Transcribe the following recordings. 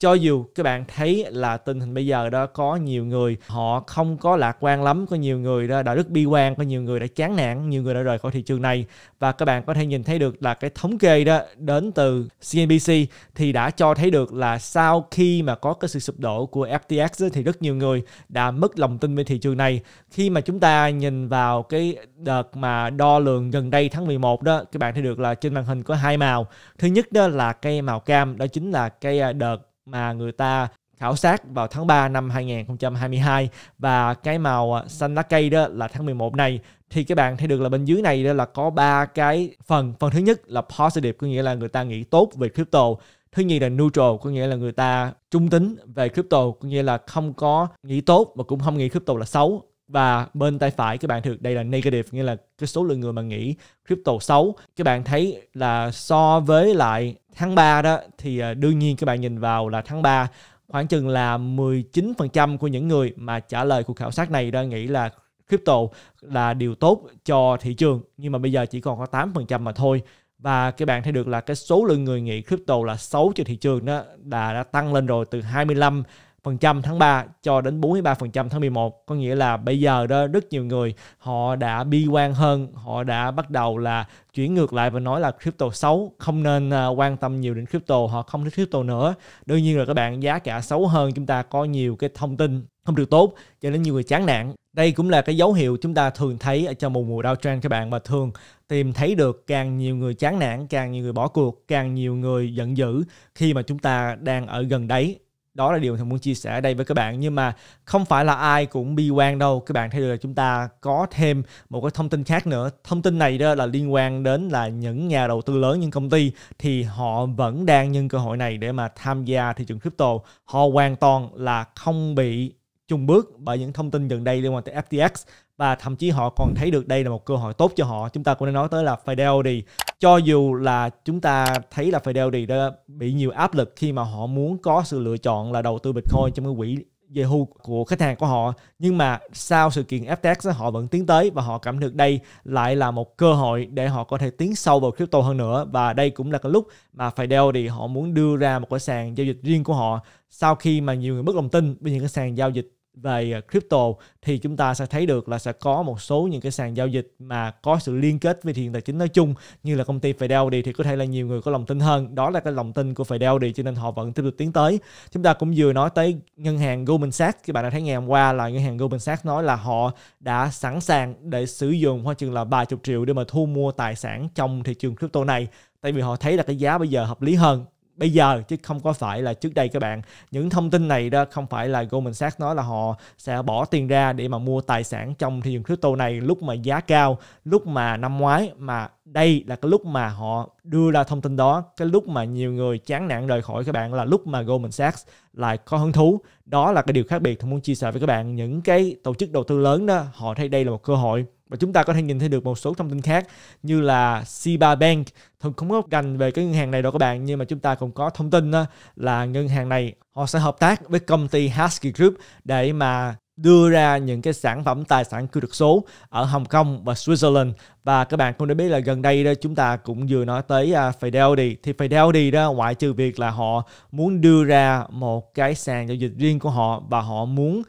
Cho dù các bạn thấy là tình hình bây giờ đó có nhiều người họ không có lạc quan lắm, có nhiều người đó đạo đức bi quan, có nhiều người đã chán nản, nhiều người đã rời khỏi thị trường này. Và các bạn có thể nhìn thấy được là cái thống kê đó đến từ CNBC thì đã cho thấy được là sau khi mà có cái sự sụp đổ của FTX đó, thì rất nhiều người đã mất lòng tin về thị trường này. Khi mà chúng ta nhìn vào cái đợt mà đo lường gần đây tháng 11 đó, các bạn thấy được là trên màn hình có hai màu. Thứ nhất đó là cái màu cam, đó chính là cái đợt mà người ta khảo sát vào tháng 3 năm 2022, và cái màu xanh lá cây đó là tháng 11 này. Thì các bạn thấy được là bên dưới này đó là có ba cái phần. Phần thứ nhất là positive, có nghĩa là người ta nghĩ tốt về crypto. Thứ nhì là neutral, có nghĩa là người ta trung tính về crypto, có nghĩa là không có nghĩ tốt mà cũng không nghĩ crypto là xấu. Và bên tay phải các bạn thấy đây là negative, nghĩa là cái số lượng người mà nghĩ crypto xấu. Các bạn thấy là so với lại tháng 3 đó thì đương nhiên các bạn nhìn vào là tháng 3 khoảng chừng là 19% của những người mà trả lời cuộc khảo sát này đã nghĩ là crypto là điều tốt cho thị trường, nhưng mà bây giờ chỉ còn có 8% mà thôi. Và các bạn thấy được là cái số lượng người nghĩ crypto là xấu cho thị trường đó đã tăng lên rồi, từ 25% tháng 3 cho đến 43% tháng 11. Có nghĩa là bây giờ đó rất nhiều người họ đã bi quan hơn, họ đã bắt đầu là chuyển ngược lại và nói là crypto xấu, không nên quan tâm nhiều đến crypto, họ không thích crypto nữa. Đương nhiên là các bạn, giá cả xấu hơn, chúng ta có nhiều cái thông tin không được tốt cho nên nhiều người chán nản. Đây cũng là cái dấu hiệu chúng ta thường thấy ở trong một mùa Dow Trend các bạn, mà thường tìm thấy được càng nhiều người chán nản, càng nhiều người bỏ cuộc, càng nhiều người giận dữ khi mà chúng ta đang ở gần đấy. Đó là điều mình muốn chia sẻ ở đây với các bạn. Nhưng mà không phải là ai cũng bi quan đâu. Các bạn thấy được là chúng ta có thêm một cái thông tin khác nữa. Thông tin này đó là liên quan đến là những nhà đầu tư lớn, những công ty thì họ vẫn đang nhân cơ hội này để mà tham gia thị trường crypto. Họ hoàn toàn là không bị chùng bước bởi những thông tin gần đây liên quan tới FTX. Và thậm chí họ còn thấy được đây là một cơ hội tốt cho họ. Chúng ta cũng đã nói tới là Fidelity. Cho dù là chúng ta thấy là Fidelity đã bị nhiều áp lực khi mà họ muốn có sự lựa chọn là đầu tư Bitcoin trong cái quỹ Yahoo của khách hàng của họ, nhưng mà sau sự kiện FTX họ vẫn tiến tới và họ cảm được đây lại là một cơ hội để họ có thể tiến sâu vào crypto hơn nữa. Và đây cũng là cái lúc mà Fidelity họ muốn đưa ra một cái sàn giao dịch riêng của họ. Sau khi mà nhiều người mất lòng tin với những cái sàn giao dịch về crypto thì chúng ta sẽ thấy được là sẽ có một số những cái sàn giao dịch mà có sự liên kết với thị trường tài chính nói chung, như là công ty Fidelity thì có thể là nhiều người có lòng tin hơn. Đó là cái lòng tin của Fidelity cho nên họ vẫn tiếp tục tiến tới. Chúng ta cũng vừa nói tới ngân hàng Goldman Sachs. Các bạn đã thấy ngày hôm qua là ngân hàng Goldman Sachs nói là họ đã sẵn sàng để sử dụng khoảng chừng là 30 triệu để mà thu mua tài sản trong thị trường crypto này, tại vì họ thấy là cái giá bây giờ hợp lý hơn bây giờ chứ không có phải là trước đây các bạn. Những thông tin này đó không phải là Goldman Sachs nói là họ sẽ bỏ tiền ra để mà mua tài sản trong thị trường crypto này lúc mà giá cao, lúc mà năm ngoái, mà đây là cái lúc mà họ đưa ra thông tin đó, cái lúc mà nhiều người chán nản rời khỏi các bạn là lúc mà Goldman Sachs lại có hứng thú. Đó là cái điều khác biệt tôi muốn chia sẻ với các bạn. Những cái tổ chức đầu tư lớn đó họ thấy đây là một cơ hội. Và chúng ta có thể nhìn thấy được một số thông tin khác như là Siba Bank. Thường không có gành về cái ngân hàng này đâu các bạn, nhưng mà chúng ta cũng có thông tin đó là ngân hàng này họ sẽ hợp tác với công ty Husky Group để mà đưa ra những cái sản phẩm tài sản kỹ thuật số ở Hồng Kông và Switzerland. Và các bạn cũng đã biết là gần đây đó chúng ta cũng vừa nói tới Fidelity. Thì Fidelity đó, ngoại trừ việc là họ muốn đưa ra một cái sàn giao dịch riêng của họ và họ muốn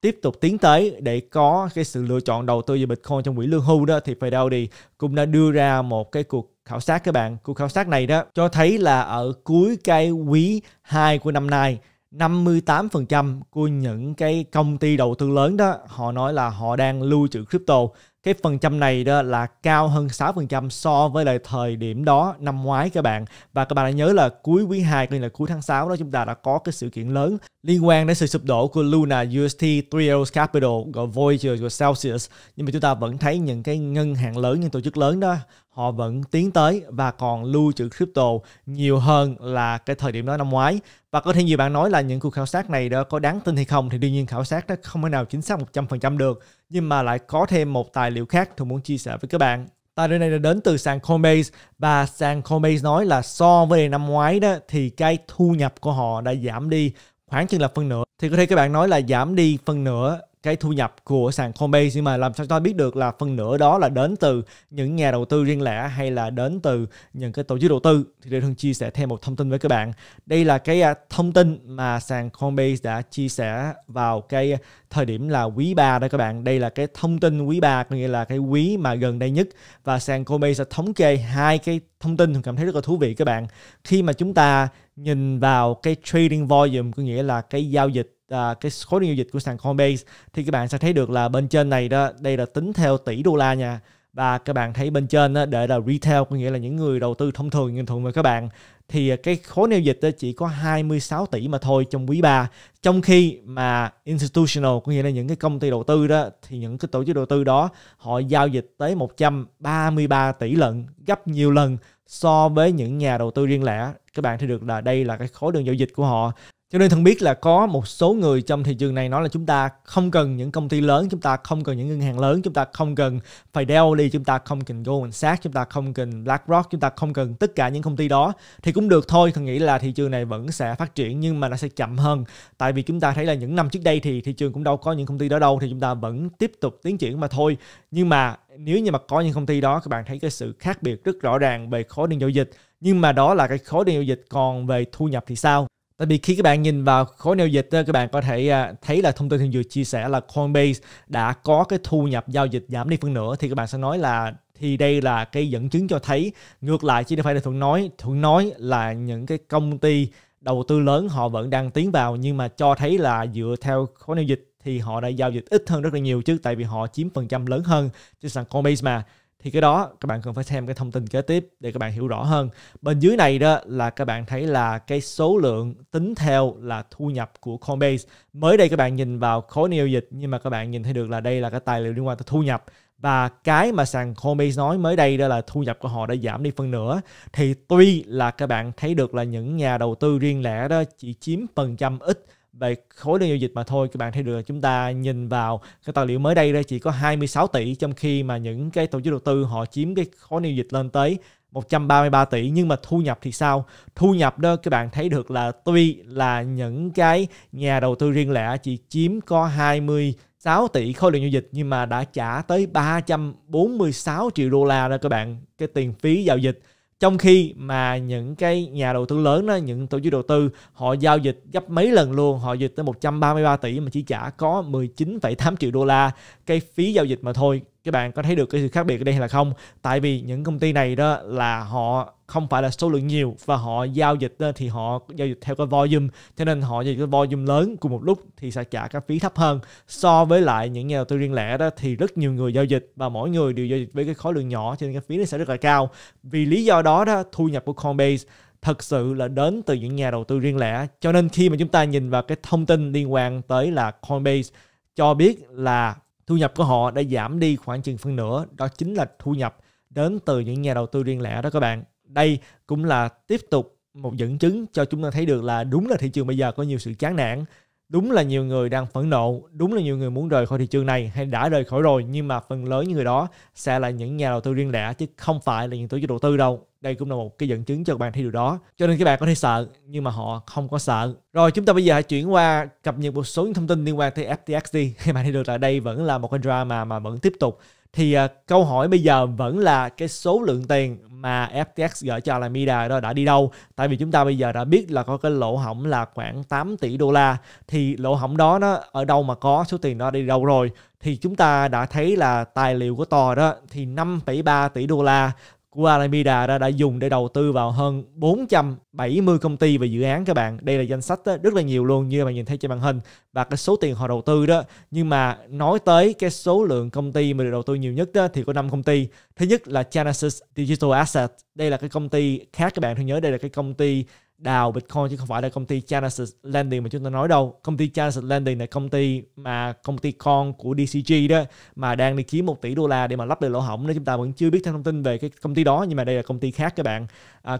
tiếp tục tiến tới để có cái sự lựa chọn đầu tư về Bitcoin trong quỹ lương hưu đó, thì Fidelity cũng đã đưa ra một cái cuộc khảo sát các bạn. Cuộc khảo sát này đó cho thấy là ở cuối cái quý 2 của năm nay, 58% của những cái công ty đầu tư lớn đó họ nói là họ đang lưu trữ crypto. Cái phần trăm này đó là cao hơn 6% so với lại thời điểm đó năm ngoái các bạn. Và các bạn đã nhớ là cuối quý 2, coi như là cuối tháng 6 đó, chúng ta đã có cái sự kiện lớn liên quan đến sự sụp đổ của Luna UST, Three Arrows Capital, rồi Voyager, rồi Celsius. Nhưng mà chúng ta vẫn thấy những cái ngân hàng lớn, những tổ chức lớn đó họ vẫn tiến tới và còn lưu trữ crypto nhiều hơn là cái thời điểm đó năm ngoái. Và có thể nhiều bạn nói là những cuộc khảo sát này đó có đáng tin hay không, thì đương nhiên khảo sát đó không thể nào chính xác 100% được. Nhưng mà lại có thêm một tài liệu khác tôi muốn chia sẻ với các bạn. Tài liệu này là đến từ sàn Coinbase, và sàn Coinbase nói là so với năm ngoái đó thì cái thu nhập của họ đã giảm đi khoảng chừng là phân nửa. Thì có thể các bạn nói là giảm đi phân nửa cái thu nhập của sàn Coinbase, nhưng mà làm sao cho biết được là phần nửa đó là đến từ những nhà đầu tư riêng lẻ hay là đến từ những cái tổ chức đầu tư, thì Lê Thương chia sẻ thêm một thông tin với các bạn. Đây là cái thông tin mà sàn Coinbase đã chia sẻ vào cái thời điểm là quý 3 đó các bạn. Đây là cái thông tin quý 3, có nghĩa là cái quý mà gần đây nhất, và sàn Coinbase sẽ thống kê hai cái thông tin cảm thấy rất là thú vị các bạn. Khi mà chúng ta nhìn vào cái trading volume, có nghĩa là cái giao dịch, cái khối giao dịch của sàn Coinbase, thì các bạn sẽ thấy được là bên trên này đó, đây là tính theo tỷ đô la nha. Và các bạn thấy bên trên đó, để là retail, có nghĩa là những người đầu tư thông thường, mà các bạn, thì cái khối giao dịch đó chỉ có 26 tỷ mà thôi trong quý 3. Trong khi mà institutional, có nghĩa là những cái công ty đầu tư đó, thì những cái tổ chức đầu tư đó họ giao dịch tới 133 tỷ lận, gấp nhiều lần so với những nhà đầu tư riêng lẻ. Các bạn thấy được là đây là cái khối đường giao dịch của họ. Cho nên Thân biết là có một số người trong thị trường này nói là chúng ta không cần những công ty lớn, chúng ta không cần những ngân hàng lớn, chúng ta không cần Fidelity, chúng ta không cần Goldman Sachs, chúng ta không cần BlackRock, chúng ta không cần tất cả những công ty đó. Thì cũng được thôi, Thân nghĩ là thị trường này vẫn sẽ phát triển nhưng mà nó sẽ chậm hơn. Tại vì chúng ta thấy là những năm trước đây thì thị trường cũng đâu có những công ty đó đâu, thì chúng ta vẫn tiếp tục tiến triển mà thôi. Nhưng mà nếu như mà có những công ty đó, các bạn thấy cái sự khác biệt rất rõ ràng về khối đường giao dịch. Nhưng mà đó là cái khối đường giao dịch, còn về thu nhập thì sao? Tại vì khi các bạn nhìn vào khối giao dịch, các bạn có thể thấy là thông tin Thường vừa chia sẻ là Coinbase đã có cái thu nhập giao dịch giảm đi phân nửa, thì các bạn sẽ nói là thì đây là cái dẫn chứng cho thấy ngược lại, chứ không phải là Thuận nói. Thuận nói là những cái công ty đầu tư lớn họ vẫn đang tiến vào, nhưng mà cho thấy là dựa theo khối giao dịch thì họ đã giao dịch ít hơn rất là nhiều chứ, tại vì họ chiếm phần trăm lớn hơn trên sàn Coinbase mà. Thì cái đó các bạn cần phải xem cái thông tin kế tiếp để các bạn hiểu rõ hơn. Bên dưới này đó là các bạn thấy là cái số lượng tính theo là thu nhập của Coinbase. Mới đây các bạn nhìn vào khối giao dịch, nhưng mà các bạn nhìn thấy được là đây là cái tài liệu liên quan tới thu nhập. Và cái mà sàn Coinbase nói mới đây đó là thu nhập của họ đã giảm đi phân nửa. Thì tuy là các bạn thấy được là những nhà đầu tư riêng lẻ đó chỉ chiếm phần trăm ít về khối đơn giao dịch mà thôi, các bạn thấy được là chúng ta nhìn vào cái tài liệu mới đây đây chỉ có 26 tỷ, trong khi mà những cái tổ chức đầu tư họ chiếm cái khối giao dịch lên tới 133 tỷ. Nhưng mà thu nhập thì sao? Thu nhập đó các bạn thấy được là tuy là những cái nhà đầu tư riêng lẻ chỉ chiếm có 26 tỷ khối lượng giao dịch, nhưng mà đã trả tới 346 triệu đô la đó các bạn, cái tiền phí giao dịch. Trong khi mà những cái nhà đầu tư lớn đó, những tổ chức đầu tư họ giao dịch gấp mấy lần luôn, họ dịch tới 133 tỷ mà chỉ trả có 19,8 triệu đô la cái phí giao dịch mà thôi. Các bạn có thấy được cái sự khác biệt ở đây hay là không? Tại vì những công ty này đó là họ không phải là số lượng nhiều, và họ giao dịch đó thì họ giao dịch theo cái volume, cho nên họ giao dịch cái volume lớn cùng một lúc thì sẽ trả các phí thấp hơn. So với lại những nhà đầu tư riêng lẻ đó thì rất nhiều người giao dịch và mỗi người đều giao dịch với cái khối lượng nhỏ, cho nên cái phí nó sẽ rất là cao. Vì lý do đó đó, thu nhập của Coinbase thật sự là đến từ những nhà đầu tư riêng lẻ. Cho nên khi mà chúng ta nhìn vào cái thông tin liên quan tới là Coinbase cho biết là thu nhập của họ đã giảm đi khoảng chừng phân nửa, đó chính là thu nhập đến từ những nhà đầu tư riêng lẻ đó các bạn. Đây cũng là tiếp tục một dẫn chứng cho chúng ta thấy được là đúng là thị trường bây giờ có nhiều sự chán nản, đúng là nhiều người đang phẫn nộ, đúng là nhiều người muốn rời khỏi thị trường này hay đã rời khỏi rồi, nhưng mà phần lớn những người đó sẽ là những nhà đầu tư riêng lẻ chứ không phải là những tổ chức đầu tư đâu. Đây cũng là một cái dẫn chứng cho các bạn thấy điều đó. Cho nên các bạn có thể sợ nhưng mà họ không có sợ. Rồi chúng ta bây giờ hãy chuyển qua cập nhật một số những thông tin liên quan tới FTX đi. Các bạn thấy được là đây vẫn là một cái drama mà vẫn tiếp tục. Thì câu hỏi bây giờ vẫn là cái số lượng tiền mà FTX gửi cho Alameda đó đã đi đâu? Tại vì chúng ta bây giờ đã biết là có cái lỗ hổng là khoảng 8 tỷ đô la. Thì lỗ hổng đó nó ở đâu mà có, số tiền đó đi đâu rồi? Thì chúng ta đã thấy là tài liệu của tòa đó thì 5,3 tỷ đô la của Alameda đã dùng để đầu tư vào hơn 470 công ty và dự án các bạn. Đây là danh sách đó, rất là nhiều luôn như bạn nhìn thấy trên màn hình và cái số tiền họ đầu tư đó. Nhưng mà nói tới cái số lượng công ty mà được đầu tư nhiều nhất đó, thì có 5 công ty. Thứ nhất là Genesis Digital Assets. Đây là cái công ty khác các bạn thường nhớ, đây là cái công ty đào Bitcoin chứ không phải là công ty Genesis Lending mà chúng ta nói đâu. Công ty Genesis Lending là công ty mà công ty con của DCG đó mà đang đi kiếm 1 tỷ đô la để mà lấp đầy lỗ hổng đó. Chúng ta vẫn chưa biết thêm thông tin về cái công ty đó, nhưng mà đây là công ty khác các bạn.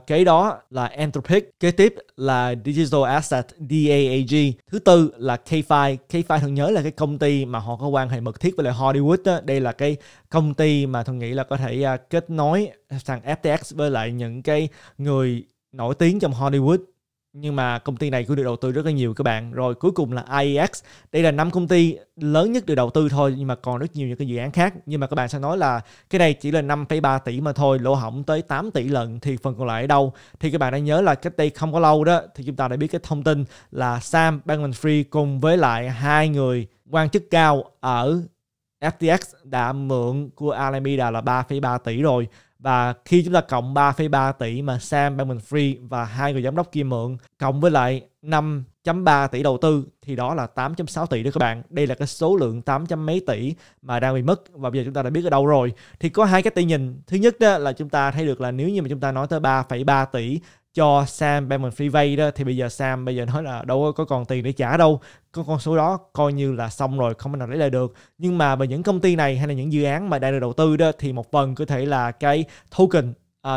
Cái đó là Entropic, kế tiếp là Digital Asset DAAG, thứ tư là K5. K5 thường nhớ là cái công ty mà họ có quan hệ mật thiết với lại Hollywood đó. Đây là cái công ty mà thường nghĩ là có thể kết nối thằng FTX với lại những cái người nổi tiếng trong Hollywood. Nhưng mà công ty này cũng được đầu tư rất là nhiều các bạn. Rồi cuối cùng là IEX. Đây là 5 công ty lớn nhất được đầu tư thôi, nhưng mà còn rất nhiều những cái dự án khác. Nhưng mà các bạn sẽ nói là cái này chỉ là 5,3 tỷ mà thôi, lỗ hổng tới 8 tỷ lận, thì phần còn lại ở đâu? Thì các bạn đã nhớ là cách đây không có lâu đó, thì chúng ta đã biết cái thông tin là Sam Bankman-Fried cùng với lại 2 người quan chức cao ở FTX đã mượn của Alameda là 3,3 tỷ rồi. Và khi chúng ta cộng 3,3 tỷ mà Sam Bankman-Fried và 2 người giám đốc kia mượn, cộng với lại 5,3 tỷ đầu tư, thì đó là 8,6 tỷ đó các bạn. Đây là cái số lượng 8 mấy tỷ mà đang bị mất, và bây giờ chúng ta đã biết ở đâu rồi. Thì có hai cách để nhìn. Thứ nhất đó là chúng ta thấy được là nếu như mà chúng ta nói tới 3,3 tỷ cho Sam Bankman-Fried vay đó, thì bây giờ Sam bây giờ nói là đâu có còn tiền để trả đâu, con số đó coi như là xong rồi, không thể nào lấy lại được. Nhưng mà về những công ty này hay là những dự án mà đang được đầu tư đó, thì một phần có thể là cái token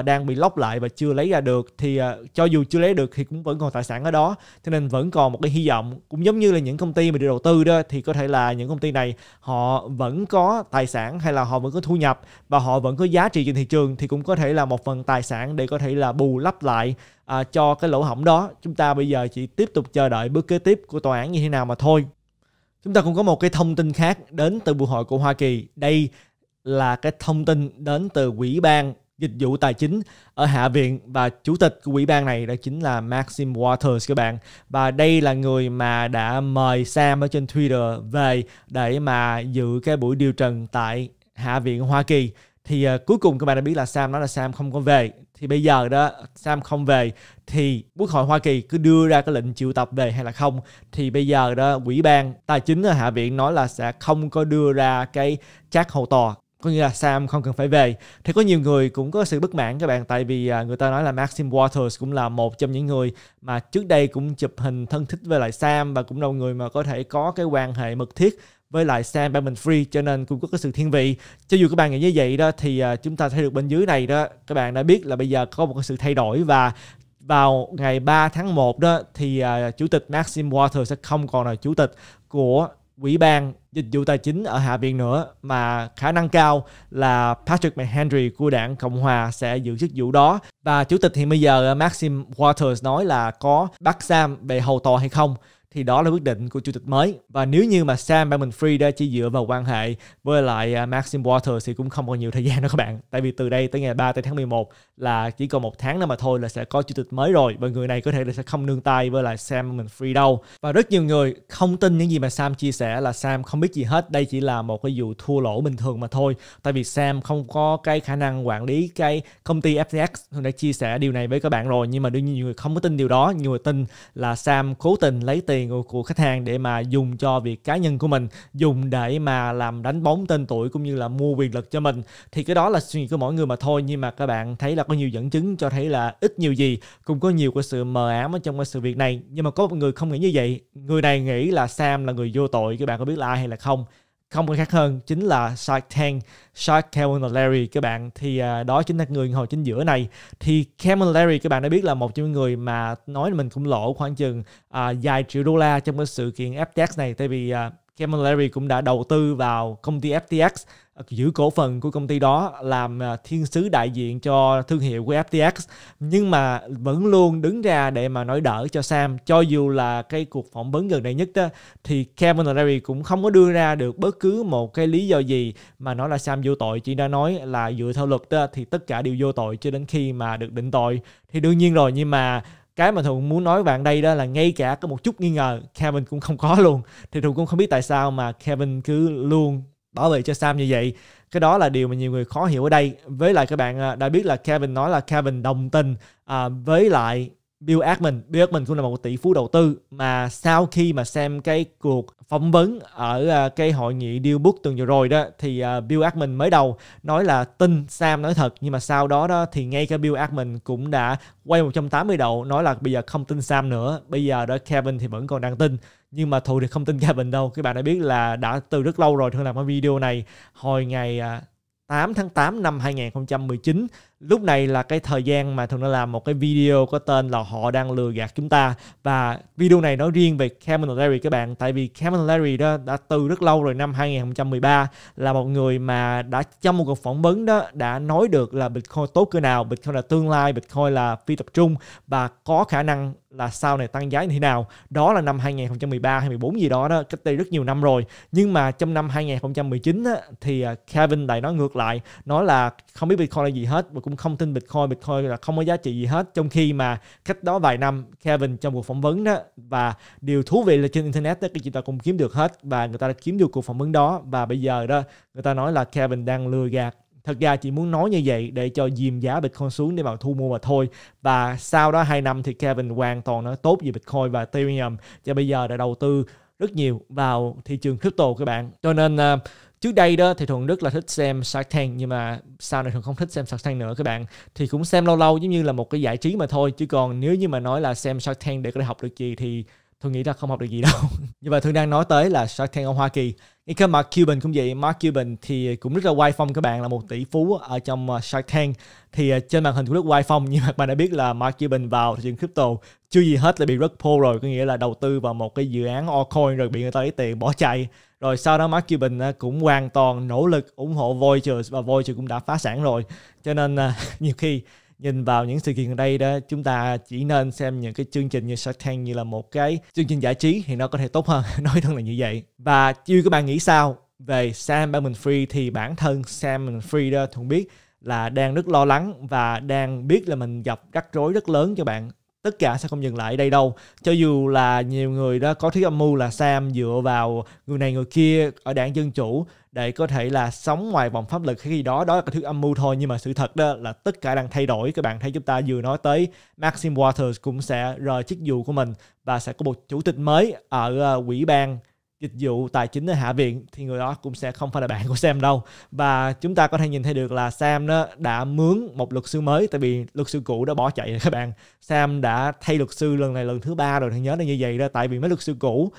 đang bị lock lại và chưa lấy ra được, thì cho dù chưa lấy được thì cũng vẫn còn tài sản ở đó, cho nên vẫn còn một cái hy vọng. Cũng giống như là những công ty mà được đầu tư đó, thì có thể là những công ty này họ vẫn có tài sản, hay là họ vẫn có thu nhập và họ vẫn có giá trị trên thị trường, thì cũng có thể là một phần tài sản để có thể là bù lấp lại cho cái lỗ hổng đó. Chúng ta bây giờ chỉ tiếp tục chờ đợi bước kế tiếp của tòa án như thế nào mà thôi. Chúng ta cũng có một cái thông tin khác đến từ Bộ Hội của Hoa Kỳ. Đây là cái thông tin đến từ Ủy ban Dịch vụ Tài chính ở Hạ viện, và chủ tịch của ủy ban này đó chính là Maxim Waters các bạn. Và đây là người mà đã mời Sam ở trên Twitter về để mà dự cái buổi điều trần tại Hạ viện Hoa Kỳ. Thì cuối cùng các bạn đã biết là Sam nói là Sam không có về. Thì bây giờ đó Sam không về thì Quốc hội Hoa Kỳ cứ đưa ra cái lệnh triệu tập về hay là không. Thì bây giờ đó ủy ban tài chính ở Hạ viện nói là sẽ không có đưa ra cái trác hầu tòa, có nghĩa là Sam không cần phải về. Thì có nhiều người cũng có sự bất mãn các bạn, tại vì người ta nói là Maxim Waters cũng là một trong những người mà trước đây cũng chụp hình thân thích với lại Sam, và cũng là người mà có thể có cái quan hệ mật thiết với lại Sam Bankman-Fried, cho nên cũng có cái sự thiên vị. Cho dù các bạn nghĩ như vậy đó, thì chúng ta thấy được bên dưới này đó, các bạn đã biết là bây giờ có một cái sự thay đổi, và vào ngày 3 tháng 1 đó thì chủ tịch Maxim Waters sẽ không còn là chủ tịch của Ủy ban Dịch vụ Tài chính ở Hạ viện nữa, mà khả năng cao là Patrick McHenry của đảng Cộng hòa sẽ giữ chức vụ đó. Và chủ tịch hiện bây giờ Maxim Waters nói là có bắt Sam về hầu tòa hay không, thì đó là quyết định của chủ tịch mới. Và nếu như mà Sam Bankman-Fried đã chỉ dựa vào quan hệ với lại Maxim Waters thì cũng không còn nhiều thời gian nữa các bạn. Tại vì từ đây tới ngày 3 tới tháng 11 là chỉ còn 1 tháng nữa mà thôi là sẽ có chủ tịch mới rồi. Và người này có thể là sẽ không nương tay với lại Sam Bankman-Fried đâu. Và rất nhiều người không tin những gì mà Sam chia sẻ là Sam không biết gì hết. Đây chỉ là một cái vụ thua lỗ bình thường mà thôi. Tại vì Sam không có cái khả năng quản lý cái công ty FTX. Tôi đã chia sẻ điều này với các bạn rồi. Nhưng mà đương nhiên nhiều người không có tin điều đó. Nhiều người tin là Sam cố tình lấy tiền của khách hàng để mà dùng cho việc cá nhân của mình, dùng để mà làm đánh bóng tên tuổi cũng như là mua quyền lực cho mình. Thì cái đó là suy nghĩ của mỗi người mà thôi, nhưng mà các bạn thấy là có nhiều dẫn chứng cho thấy là ít nhiều gì cũng có nhiều cái sự mờ ám ở trong cái sự việc này. Nhưng mà có một người không nghĩ như vậy, người này nghĩ là Sam là người vô tội. Các bạn có biết là ai hay là không? Không có khác hơn chính là Shark Tank, Shark Cameron Larry các bạn. Thì đó chính là người ngồi chính giữa này. Thì Cameron Larry các bạn đã biết là một trong những người mà nói là mình cũng lỗ khoảng chừng vài triệu đô la trong cái sự kiện FTX này. Tại vì Cameron Larry cũng đã đầu tư vào công ty FTX, giữ cổ phần của công ty đó, làm thiên sứ đại diện cho thương hiệu của FTX, nhưng mà vẫn luôn đứng ra để mà nói đỡ cho Sam. Cho dù là cái cuộc phỏng vấn gần đây nhất đó, thì Cameron Larry cũng không có đưa ra được bất cứ một cái lý do gì mà nói là Sam vô tội, chỉ đã nói là dựa theo luật đó, thì tất cả đều vô tội cho đến khi mà được định tội. Thì đương nhiên rồi, nhưng mà cái mà Thuận muốn nói với bạn đây đó là ngay cả có một chút nghi ngờ Kevin cũng không có luôn. Thì Thuận cũng không biết tại sao mà Kevin cứ luôn bảo vệ cho Sam như vậy. Cái đó là điều mà nhiều người khó hiểu ở đây. Với lại các bạn đã biết là Kevin nói là Kevin đồng tình với lại Bill Ackman. Bill Ackman cũng là một tỷ phú đầu tư mà sau khi mà xem cái cuộc phỏng vấn ở cái hội nghị Deal Book tuần vừa rồi đó, thì Bill Ackman mới đầu nói là tin Sam nói thật, nhưng mà sau đó đó thì ngay cả Bill Ackman cũng đã quay 180 độ nói là bây giờ không tin Sam nữa. Bây giờ đó Kevin thì vẫn còn đang tin, nhưng mà Thụ thì không tin Kevin đâu. Các bạn đã biết là đã từ rất lâu rồi Thương làm cái video này hồi ngày 8 tháng 8 năm 2019 lúc này là cái thời gian mà thường nó làm một cái video có tên là họ đang lừa gạt chúng ta. Và video này nói riêng về Cameron Larry các bạn. Tại vì Cameron Larry đó đã từ rất lâu rồi, năm 2013 là một người mà đã trong một cuộc phỏng vấn đó đã nói được là Bitcoin tốt cỡ nào, Bitcoin là tương lai, Bitcoin là phi tập trung và có khả năng là sau này tăng giá như thế nào. Đó là năm 2013 hay 14 gì đó, đó cách đây rất nhiều năm rồi. Nhưng mà trong năm 2019 á, thì Kevin lại nói ngược lại, nói là không biết Bitcoin là gì hết và cũng không tin Bitcoin, Bitcoin là không có giá trị gì hết. Trong khi mà cách đó vài năm Kevin trong cuộc phỏng vấn đó, và điều thú vị là trên internet đó, cái chúng ta cũng kiếm được hết và người ta đã kiếm được cuộc phỏng vấn đó. Và bây giờ đó người ta nói là Kevin đang lừa gạt. Thật ra chỉ muốn nói như vậy để cho dìm giá Bitcoin xuống để mà thu mua mà thôi. Và sau đó 2 năm thì Kevin hoàn toàn nói tốt về Bitcoin và Ethereum, cho bây giờ đã đầu tư rất nhiều vào thị trường crypto các bạn. Cho nên trước đây đó thì Thuận rất là thích xem Shark Tank, nhưng mà sau này Thuận không thích xem Shark Tank nữa các bạn. Thì cũng xem lâu lâu giống như là một cái giải trí mà thôi, chứ còn nếu như mà nói là xem Shark Tank để có thể học được gì thì Thuận nghĩ là không học được gì đâu. Nhưng mà Thuận đang nói tới là Shark Tank ở Hoa Kỳ. Ngay cả Mark Cuban cũng vậy, Mark Cuban thì cũng rất là oai phong các bạn, là một tỷ phú ở trong Shark Tank. Thì trên màn hình cũng rất oai phong, nhưng mà bạn đã biết là Mark Cuban vào thị trường crypto chưa gì hết là bị rug pull rồi, có nghĩa là đầu tư vào một cái dự án altcoin rồi bị người ta lấy tiền bỏ chạy. Rồi sau đó Mark Cuban cũng hoàn toàn nỗ lực ủng hộ Voyager và Voyager cũng đã phá sản rồi. Cho nên nhiều khi nhìn vào những sự kiện ở đây đó, chúng ta chỉ nên xem những cái chương trình như Shark Tank như là một cái chương trình giải trí thì nó có thể tốt hơn. Nói thân là như vậy. Và chưa các bạn nghĩ sao về Sam Bankman-Fried? Thì bản thân Sam Bankman-Fried đó Thuận biết là đang rất lo lắng và đang biết là mình gặp rắc rối rất lớn cho bạn. Tất cả sẽ không dừng lại ở đây đâu. Cho dù là nhiều người đó có thuyết âm mưu là Sam dựa vào người này người kia ở đảng Dân Chủ để có thể là sống ngoài vòng pháp luật hay gì đó, đó là cái thuyết âm mưu thôi. Nhưng mà sự thật đó là tất cả đang thay đổi. Các bạn thấy chúng ta vừa nói tới Maxim Waters cũng sẽ rời chức vụ của mình và sẽ có một chủ tịch mới ở Ủy ban Dịch vụ Tài chính ở Hạ viện, thì người đó cũng sẽ không phải là bạn của Sam đâu. Và chúng ta có thể nhìn thấy được là Sam đó đã mướn một luật sư mới, tại vì luật sư cũ đã bỏ chạy rồi các bạn. Sam đã thay luật sư lần này lần thứ 3 rồi, nhớ là như vậy đó. Tại vì mấy luật sư cũ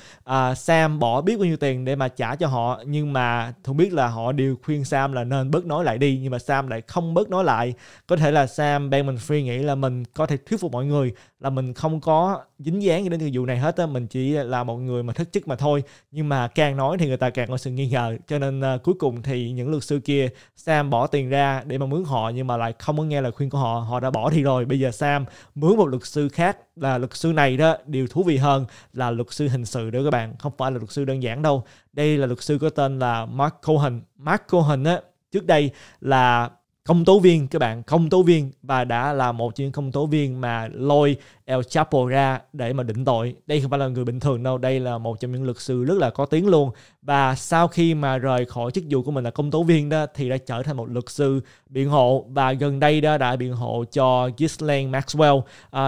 Sam bỏ biết bao nhiêu tiền để mà trả cho họ, nhưng mà không biết là họ đều khuyên Sam là nên bớt nói lại đi, nhưng mà Sam lại không bớt nói lại. Có thể là Sam Bankman-Fried nghĩ là mình có thể thuyết phục mọi người là mình không có dính dáng đến cái vụ này hết á, mình chỉ là một người mà thất chức mà thôi. Nhưng mà càng nói thì người ta càng có sự nghi ngờ. Cho nên cuối cùng thì những luật sư kia, Sam bỏ tiền ra để mà mướn họ nhưng mà lại không có nghe lời khuyên của họ, họ đã bỏ đi rồi. Bây giờ Sam mướn một luật sư khác, là luật sư này đó điều thú vị hơn là luật sư hình sự đó các bạn, không phải là luật sư đơn giản đâu. Đây là luật sư có tên là Mark Cohen. Mark Cohen á, trước đây là công tố viên các bạn, công tố viên, và đã là một trong những công tố viên mà lôi El Chapo ra để mà định tội. Đây không phải là người bình thường đâu, đây là một trong những luật sư rất là có tiếng luôn. Và sau khi mà rời khỏi chức vụ của mình là công tố viên đó thì đã trở thành một luật sư biện hộ, và gần đây đó đã biện hộ cho Ghislaine Maxwell.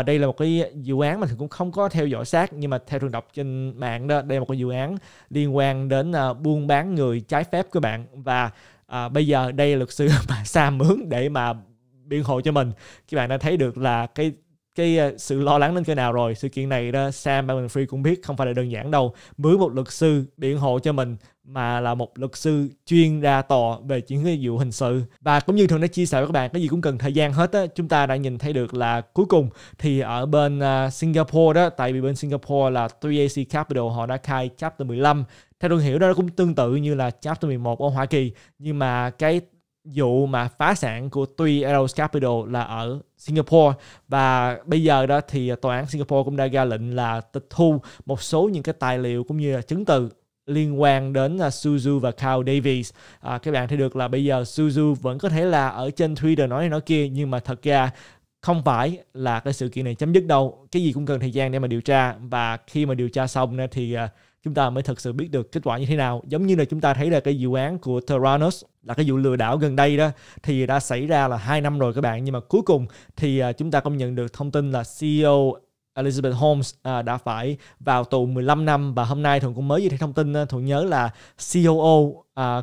Đây là một cái vụ án mà cũng không có theo dõi sát, nhưng mà theo thường đọc trên mạng đó, đây là một cái vụ án liên quan đến buôn bán người trái phép các bạn. Và bây giờ đây là luật sư mà Sam mướn để mà biện hộ cho mình. Các bạn đã thấy được là cái sự lo lắng đến cỡ nào rồi. Sự kiện này đó Sam Bankman-Fried cũng biết không phải là đơn giản đâu. Mướn một luật sư biện hộ cho mình mà là một luật sư chuyên ra tòa về những cái vụ hình sự. Và cũng như thường đã chia sẻ với các bạn, cái gì cũng cần thời gian hết á. Chúng ta đã nhìn thấy được là cuối cùng thì ở bên Singapore đó, tại vì bên Singapore là Three Arrows Capital họ đã khai chapter 15. Theo tôi hiểu đó, nó cũng tương tự như là chapter 11 ở Hoa Kỳ, nhưng mà cái vụ mà phá sản của Three Arrows Capital là ở Singapore. Và bây giờ đó thì tòa án Singapore cũng đã ra lệnh là tịch thu một số những cái tài liệu cũng như là chứng từ liên quan đến Su Zhu và Kyle Davies. Các bạn thấy được là bây giờ Su Zhu vẫn có thể là ở trên Twitter nói này nói kia, nhưng mà thật ra không phải là cái sự kiện này chấm dứt đâu. Cái gì cũng cần thời gian để mà điều tra, và khi mà điều tra xong thì chúng ta mới thực sự biết được kết quả như thế nào. Giống như là chúng ta thấy là cái vụ án của Theranos, là cái vụ lừa đảo gần đây đó, thì đã xảy ra là 2 năm rồi các bạn. Nhưng mà cuối cùng thì chúng ta cũng nhận được thông tin là CEO Elizabeth Holmes đã phải vào tù 15 năm. Và hôm nay Thuận cũng mới vừa thấy thông tin, Thuận nhớ là COO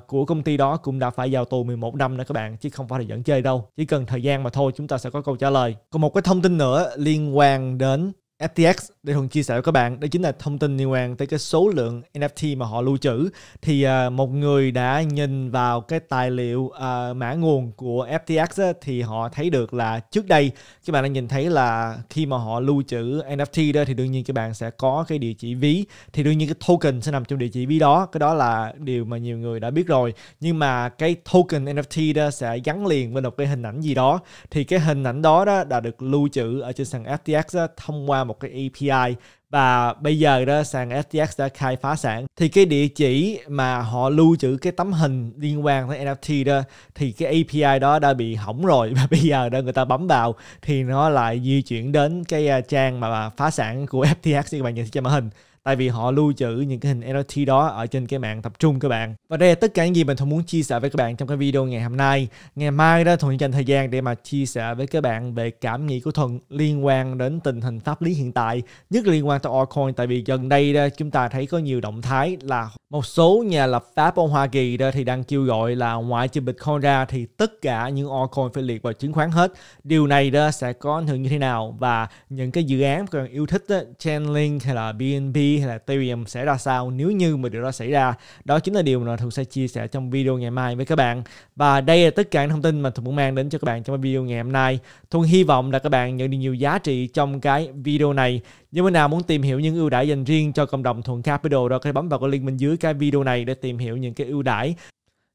của công ty đó cũng đã phải vào tù 11 năm nữa các bạn, chứ không phải là dẫn chơi đâu. Chỉ cần thời gian mà thôi, chúng ta sẽ có câu trả lời. Còn một cái thông tin nữa liên quan đến FTX để Thuận chia sẻ với các bạn. Đó chính là thông tin liên quan tới cái số lượng NFT mà họ lưu trữ. Thì một người đã nhìn vào cái tài liệu mã nguồn của FTX á, thì họ thấy được là trước đây các bạn đã nhìn thấy là khi mà họ lưu trữ NFT đó thì đương nhiên các bạn sẽ có cái địa chỉ ví. Thì đương nhiên cái token sẽ nằm trong địa chỉ ví đó. Cái đó là điều mà nhiều người đã biết rồi. Nhưng mà cái token NFT đó sẽ gắn liền với một cái hình ảnh gì đó. Thì cái hình ảnh đó, đã được lưu trữ ở trên sàn FTX đó, thông qua một cái API. Và bây giờ đó sàn FTX đã khai phá sản. Thì cái địa chỉ mà họ lưu trữ cái tấm hình liên quan tới NFT đó, thì cái API đó đã bị hỏng rồi. Và bây giờ đó người ta bấm vào thì nó lại di chuyển đến cái trang mà phá sản của FTX các bạn nhìn trên màn hình. Tại vì họ lưu trữ những cái hình NFT đó ở trên cái mạng tập trung các bạn. Và đây là tất cả những gì mình Thuận muốn chia sẻ với các bạn trong cái video ngày hôm nay. Ngày mai đó Thuận dành thời gian để mà chia sẻ với các bạn về cảm nghĩ của Thuận liên quan đến tình hình pháp lý hiện tại, nhất liên quan tới altcoin. Tại vì gần đây đó, chúng ta thấy có nhiều động thái là một số nhà lập pháp ở Hoa Kỳ đó thì đang kêu gọi là ngoại trừ Bitcoin ra thì tất cả những altcoin phải liệt vào chứng khoán hết. Điều này đó sẽ có ảnh hưởng như thế nào, và những cái dự án các bạn yêu thích đó, Chainlink hay là BNB hay là Ethereum sẽ ra sao nếu như mà điều đó xảy ra. Đó chính là điều mà Thuận sẽ chia sẻ trong video ngày mai với các bạn. Và đây là tất cả những thông tin mà Thuận muốn mang đến cho các bạn trong video ngày hôm nay. Thuận hy vọng là các bạn nhận được nhiều giá trị trong cái video này. Nếu bạn nào muốn tìm hiểu những ưu đãi dành riêng cho cộng đồng Thuận Capital đó, có thể bấm vào cái link bên dưới cái video này để tìm hiểu những cái ưu đãi.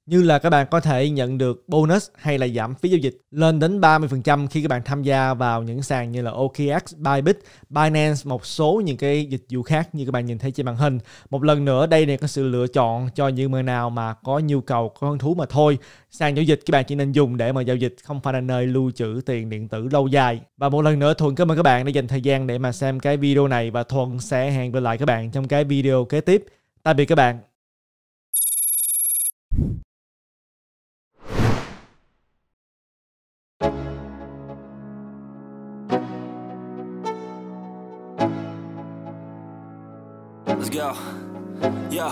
Như là các bạn có thể nhận được bonus hay là giảm phí giao dịch lên đến 30% khi các bạn tham gia vào những sàn như là OKX, Bybit, Binance, một số những cái dịch vụ khác như các bạn nhìn thấy trên màn hình. Một lần nữa đây là có sự lựa chọn cho những người nào mà có nhu cầu, có hứng thú mà thôi. Sàn giao dịch các bạn chỉ nên dùng để mà giao dịch, không phải là nơi lưu trữ tiền điện tử lâu dài. Và một lần nữa Thuận cảm ơn các bạn đã dành thời gian để mà xem cái video này, và Thuận sẽ hẹn gặp lại các bạn trong cái video kế tiếp. Tạm biệt các bạn. Yo, yo,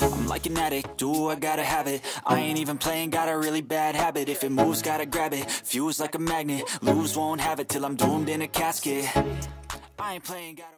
I'm like an addict, do I gotta have it. I ain't even playing, got a really bad habit. If it moves, gotta grab it, fuse like a magnet. Lose, won't have it till I'm doomed in a casket. I ain't playing, gotta